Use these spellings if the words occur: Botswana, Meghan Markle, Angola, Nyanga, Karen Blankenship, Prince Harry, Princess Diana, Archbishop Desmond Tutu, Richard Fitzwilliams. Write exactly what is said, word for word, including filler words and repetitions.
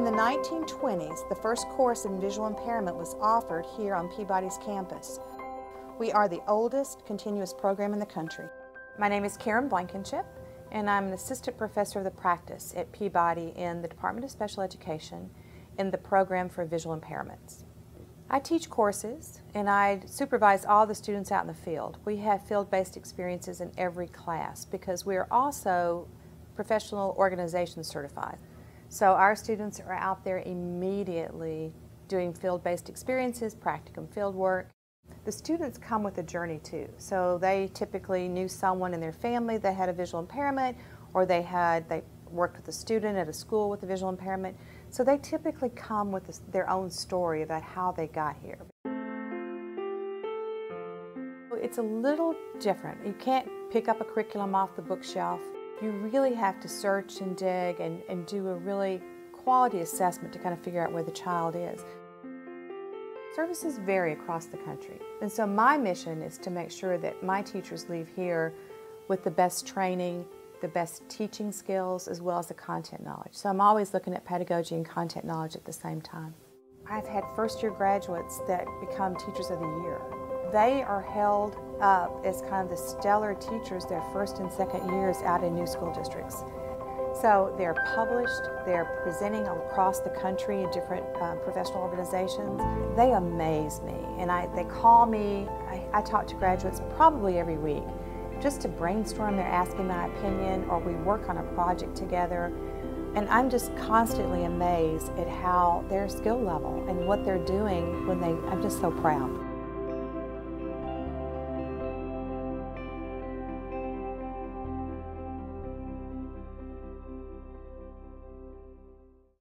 In the nineteen twenties, the first course in visual impairment was offered here on Peabody's campus. We are the oldest continuous program in the country. My name is Karen Blankenship, and I'm an assistant professor of the practice at Peabody in the Department of Special Education in the program for visual impairments. I teach courses and I supervise all the students out in the field. We have field-based experiences in every class because we are also professional organization certified. So our students are out there immediately doing field-based experiences, practicum field work. The students come with a journey too. So they typically knew someone in their family that had a visual impairment, or they had they worked with a student at a school with a visual impairment. So they typically come with their own story about how they got here. It's a little different. You can't pick up a curriculum off the bookshelf. You really have to search and dig and, and do a really quality assessment to kind of figure out where the child is. Services vary across the country. And so my mission is to make sure that my teachers leave here with the best training, the best teaching skills, as well as the content knowledge. So I'm always looking at pedagogy and content knowledge at the same time. I've had first-year graduates that become Teachers of the Year. They are held up as kind of the stellar teachers their first and second years out in new school districts. So they're published, they're presenting across the country in different uh, professional organizations. They amaze me, and I, they call me. I, I talk to graduates probably every week, just to brainstorm. They're asking my opinion, or we work on a project together, and I'm just constantly amazed at how their skill level and what they're doing when they, I'm just so proud.